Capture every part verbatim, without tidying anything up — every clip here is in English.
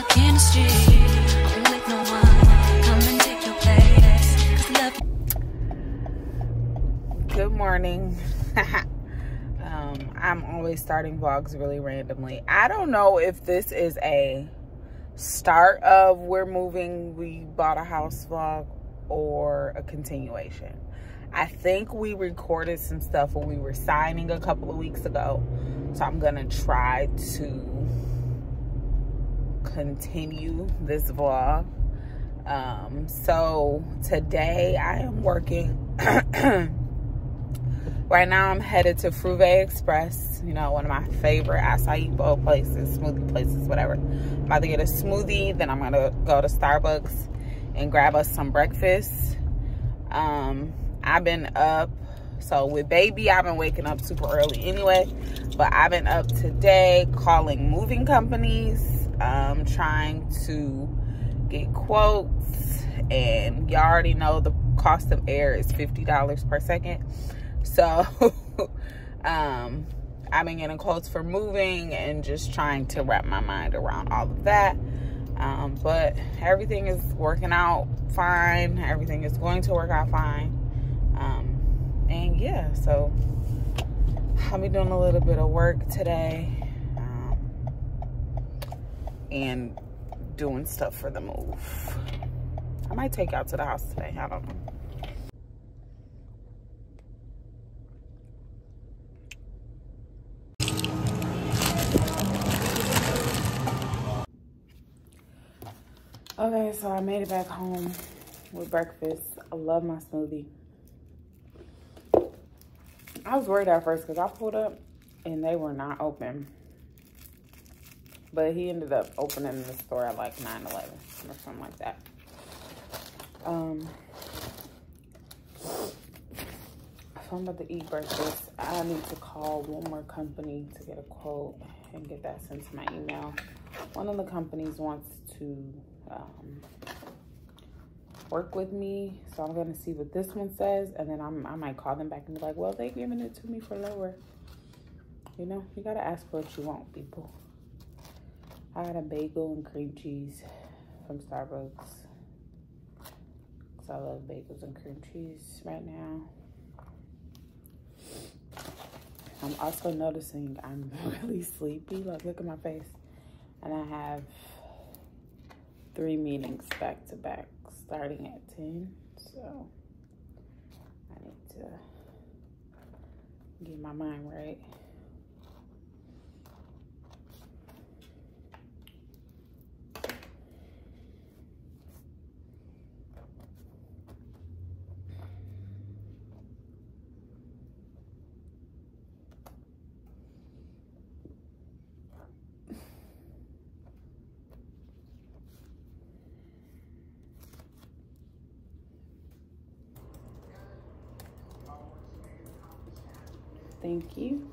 stuck in the street. I'm with no one. Come and take your place. 'Cause love. Good morning. um, I'm always starting vlogs really randomly. I don't know if this is a start of we're moving, we bought a house vlog, or a continuation. I think we recorded some stuff when we were signing a couple of weeks ago, so I'm gonna try to continue this vlog. Um, so today I am working. Right now I'm headed to Fruvé Express, you know, one of my favorite acai bowl places, smoothie places, whatever. I'm about to get a smoothie, then I'm gonna go to Starbucks and grab us some breakfast. Um, I've been up, so with baby, I've been waking up super early anyway, but I've been up today calling moving companies, um, trying to get quotes, and y'all already know the cost of air is fifty dollars per second. So, um, I've been getting quotes for moving and just trying to wrap my mind around all of that. Um, but everything is working out fine. Everything is going to work out fine. Um, and yeah, so I'll be doing a little bit of work today, um, and doing stuff for the move. I might take y'all to the house today. I don't know. Okay, so I made it back home with breakfast. I love my smoothie. I was worried at first because I pulled up and they were not open. But he ended up opening the store at like nine eleven or something like that. Um, so I'm about to eat breakfast. I need to call one more company to get a quote and get that sent to my email. One of the companies wants to Um, work with me, so I'm gonna see what this one says, and then I'm, I might call them back and be like, well, they giving it to me for lower. You know, you gotta ask for what you want, people. I got a bagel and cream cheese from Starbucks, because I love bagels and cream cheese right now. I'm also noticing I'm really sleepy. Like, look at my face. And I have three meetings back to back starting at ten, so I need to get my mind right. Thank you.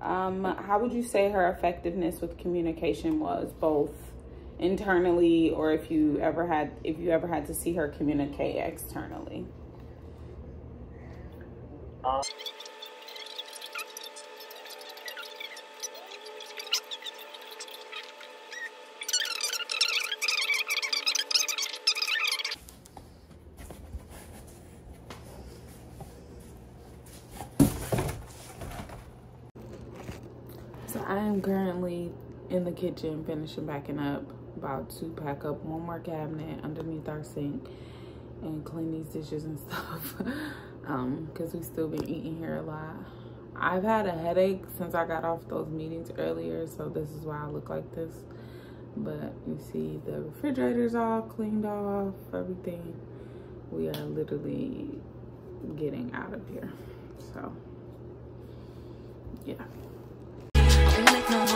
Um, how would you say her effectiveness with communication was, both internally, or if you ever had, if you ever had to see her communicate externally? Um. I am currently in the kitchen finishing packing up, about to pack up one more cabinet underneath our sink and clean these dishes and stuff, um, because we've still been eating here a lot. I've had a headache since I got off those meetings earlier, so this is why I look like this. But you see the refrigerator's all cleaned off, everything. We are literally getting out of here, so yeah. No one,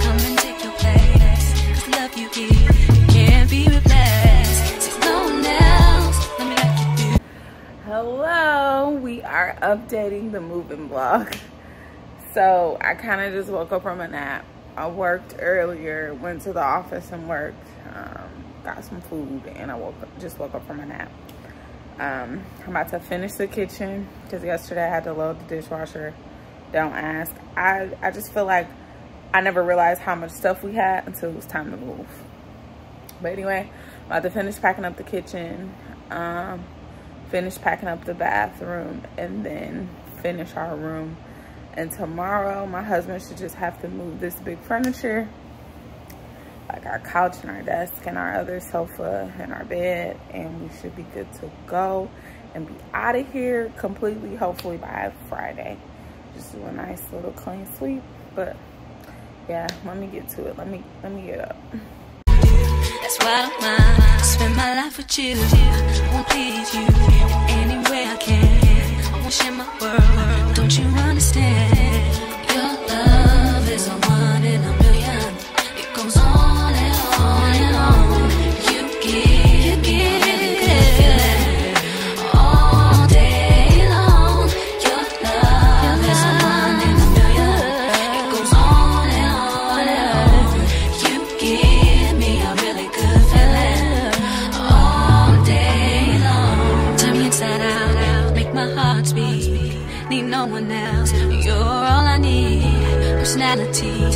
come and take your place. 'Cause love you give, can't be replaced. There's no one else. Let me let you do. Hello, we are updating the moving vlog. So I kind of just woke up from a nap. I worked earlier, went to the office and worked, um, got some food, and I woke up, just woke up from a nap. Um, I'm about to finish the kitchen because yesterday I had to load the dishwasher. Don't ask. I I just feel like I never realized how much stuff we had until it was time to move. But anyway, I'm about to finish packing up the kitchen, um, finish packing up the bathroom, and then finish our room. And tomorrow, my husband should just have to move this big furniture, like our couch and our desk and our other sofa and our bed, and we should be good to go and be out of here completely, hopefully by Friday. Just do a nice little clean sweep. But yeah, let me get to it. Let me let me get up. That's why I spend my life with you. I won't leave you any way I can. I wish in my world. Don't you understand? Your love is a one in a million. It goes on and on and on. You give, you give.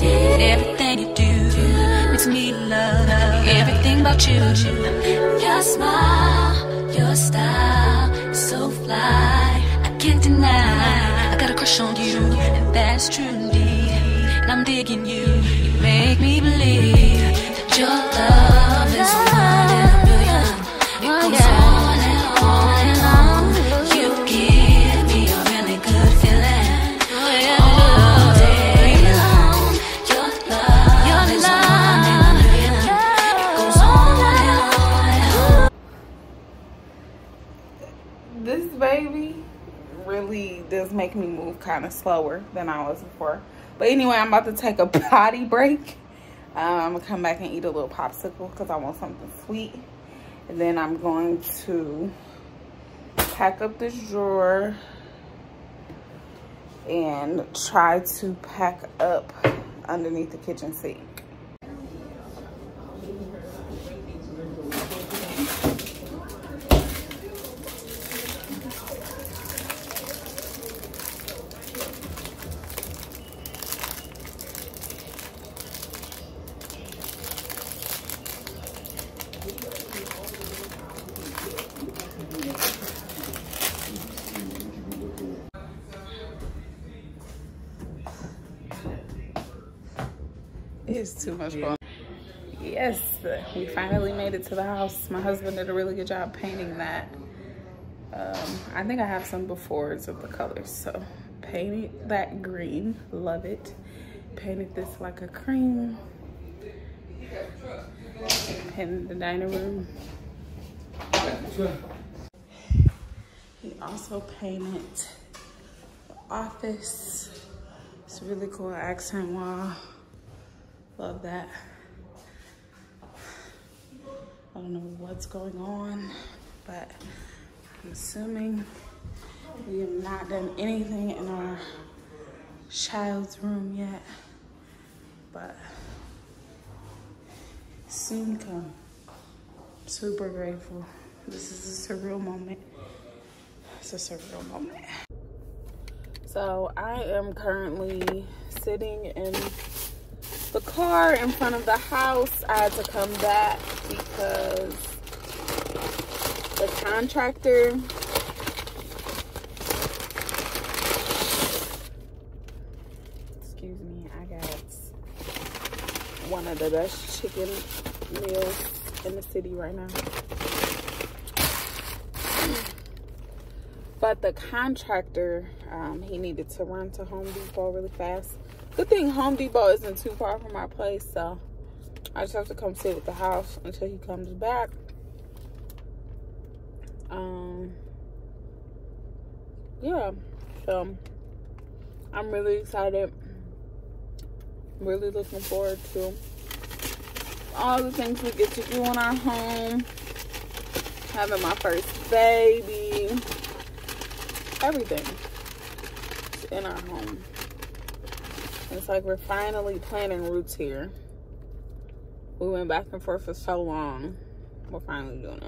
Everything you do makes me love everything about you. Your smile, your style, so fly, I can't deny. I got a crush on you, and that's true indeed. And I'm digging you. You make me believe that your love is one in a million. It goes on and on and on. You give me a really good feeling. Does make me move kind of slower than I was before. But anyway, I'm about to take a potty break. um, I'm gonna come back and eat a little popsicle because I want something sweet, and then I'm going to pack up this drawer and try to pack up underneath the kitchen sink. It's too much fun. Yes, we finally made it to the house. My husband did a really good job painting that. Um, I think I have some befores of the colors. So painted that green, love it. Painted this like a cream. Painted the dining room. He also painted the office. It's a really cool accent wall. Love that. I don't know what's going on, but I'm assuming we have not done anything in our child's room yet, but soon come. I'm super grateful. This is a surreal moment. It's a surreal moment. So I am currently sitting in the car in front of the house. I had to come back because the contractor excuse me I got one of the best chicken meals in the city right now, but the contractor um, he needed to run to Home Depot really fast. Good thing Home Depot isn't too far from my place, so I just have to come sit at the house until he comes back. Um, yeah, so I'm really excited. I'm really looking forward to all the things we get to do in our home. Having my first baby. Everything in our home. It's like we're finally planting roots here. We went back and forth for so long. We're finally doing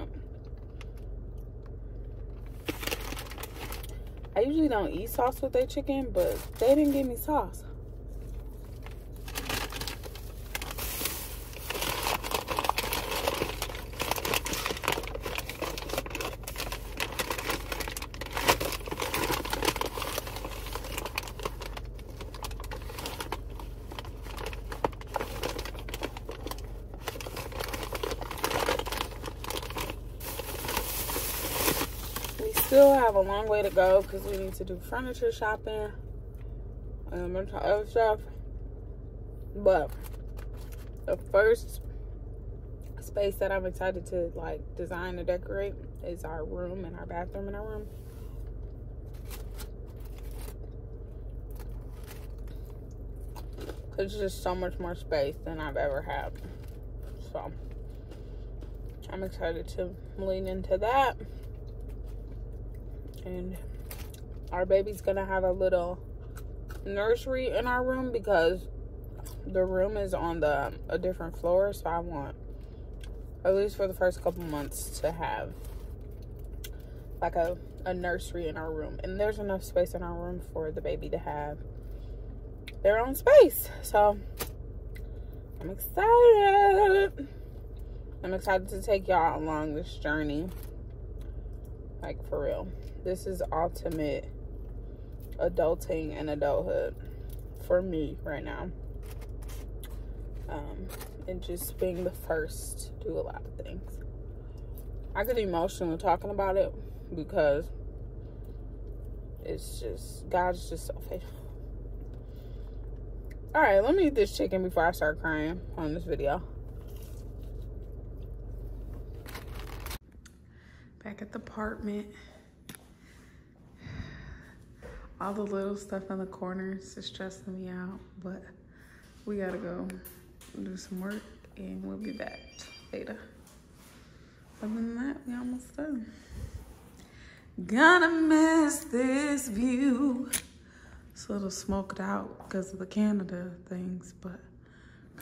it. I usually don't eat sauce with their chicken, but they didn't give me sauce. still have a long way to go because we need to do furniture shopping um, and other stuff. But the first space that I'm excited to like design and decorate is our room and our bathroom in our room. It's just so much more space than I've ever had. So I'm excited to lean into that. And our baby's gonna have a little nursery in our room because the room is on the a different floor, so I want, at least for the first couple months, to have like a, a nursery in our room. And there's enough space in our room for the baby to have their own space. So I'm excited. I'm excited to take y'all along this journey. Like, for real. This is ultimate adulting and adulthood for me right now. Um, and just being the first to do a lot of things. I get emotional talking about it because it's just, God's just so faithful. All right, let me eat this chicken before I start crying on this video. Back at the apartment. All the little stuff in the corners is stressing me out, but we gotta go do some work and we'll be back later. Other than that, we almost done. Gonna miss this view. It's a little smoked out because of the Canada things, but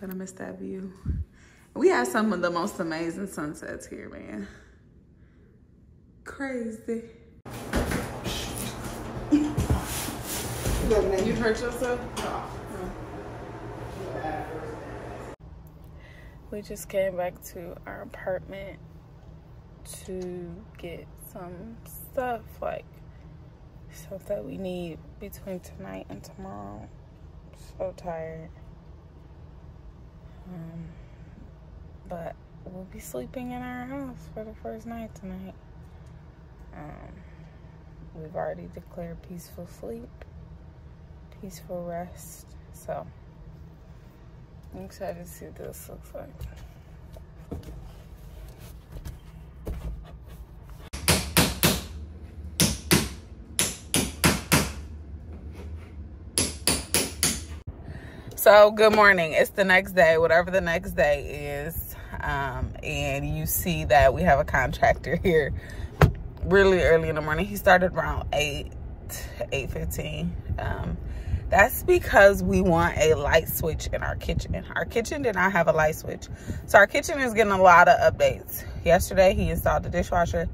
gonna miss that view. We have some of the most amazing sunsets here, man. Crazy. You hurt yourself? No. We just came back to our apartment to get some stuff, like stuff that we need between tonight and tomorrow. I'm so tired. Um, but we'll be sleeping in our house for the first night tonight. Um, we've already declared peaceful sleep, peaceful rest. So I'm excited to see what this looks like. So, good morning. It's the next day, whatever the next day is. Um, and you see that we have a contractor here really early in the morning. He started around eight, eight fifteen. Um, that's because we want a light switch in our kitchen. Our kitchen did not have a light switch. So, our kitchen is getting a lot of updates. Yesterday, he installed the dishwasher.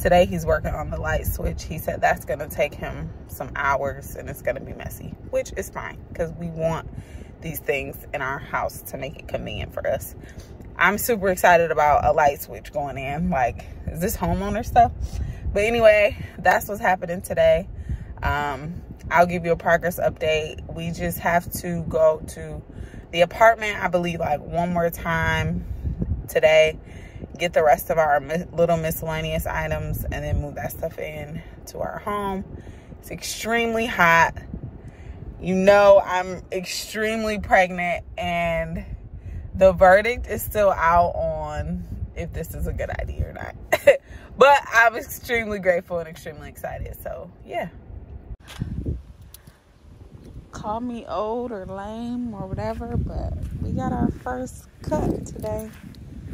Today, he's working on the light switch. He said that's going to take him some hours and it's going to be messy, which is fine because we want these things in our house to make it convenient for us. I'm super excited about a light switch going in. Like, is this homeowner stuff? But anyway, that's what's happening today. Um, I'll give you a progress update. We just have to go to the apartment, I believe, like one more time today, get the rest of our little miscellaneous items, and then move that stuff in to our home. It's extremely hot. You know, I'm extremely pregnant and the verdict is still out on if this is a good idea or not. But I'm extremely grateful and extremely excited. So, yeah. Call me old or lame or whatever, but we got our first cut today.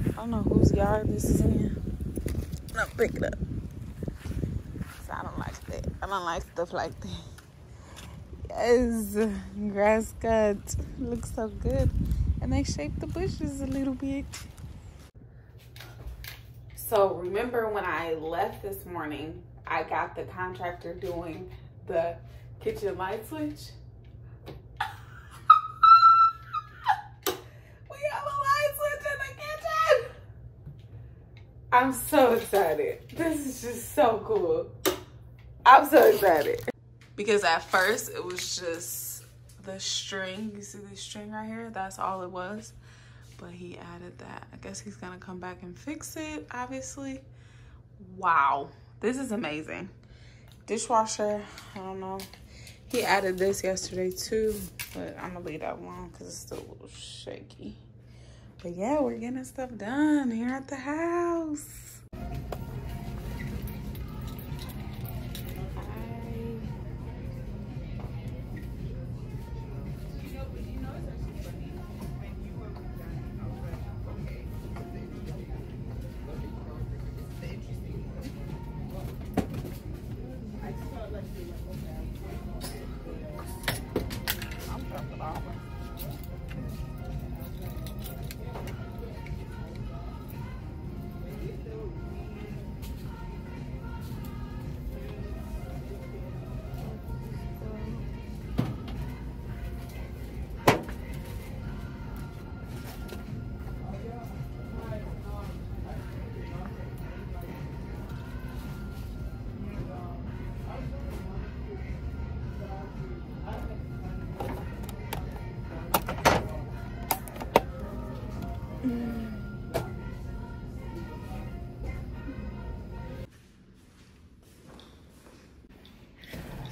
I don't know whose yard this is in. I'm gonna pick it up. So I don't like that. I don't like stuff like that. Yes, grass cut. Looks so good. And they shaped the bushes a little bit. So remember when I left this morning, I got the contractor doing the kitchen light switch. We have a light switch in the kitchen. I'm so excited. This is just so cool. I'm so excited. Because at first it was just the string. You see this string right here? That's all it was. But he added that. I guess he's gonna come back and fix it, obviously. Wow, this is amazing. dishwasher. I don't know. He added this yesterday too, but I'm gonna leave that alone because it's still a little shaky. But yeah, we're getting stuff done here at the house.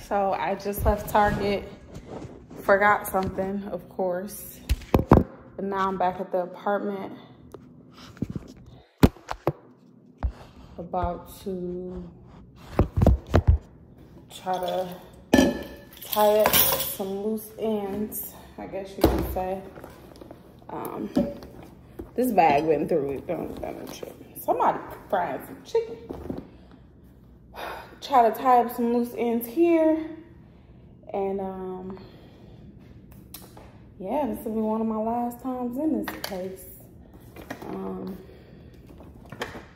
So I just left Target, forgot something, of course. But now I'm back at the apartment, about to try to tie up some loose ends, I guess you could say. Um, this bag went through it, don't, don't trip. Somebody frying some chicken. Try to tie up some loose ends here, and um yeah, this will be one of my last times in this place. Um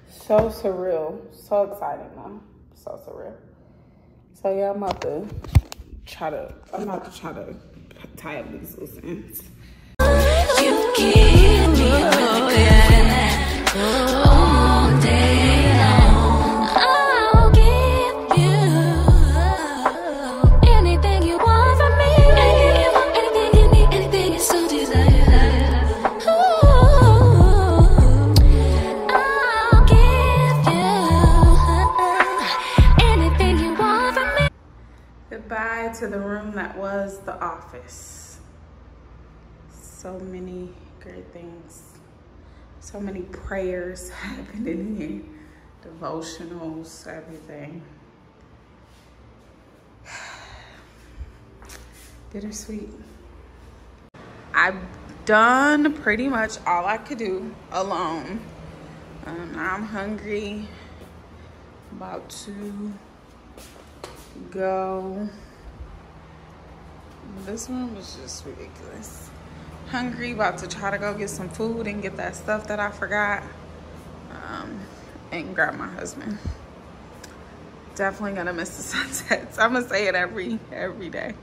so surreal, so exciting though, so surreal. So yeah, I'm about to try to i'm about to try to tie up these loose ends. You give me all, yeah. All day. To the room that was the office. So many great things, so many prayers happened in here, devotionals, everything. Bittersweet. I've done pretty much all I could do alone. um, I'm hungry, about to go. This room was just ridiculous. Hungry, about to try to go get some food and get that stuff that I forgot, um, and grab my husband. Definitely gonna miss the sunsets. I'm gonna say it every every day.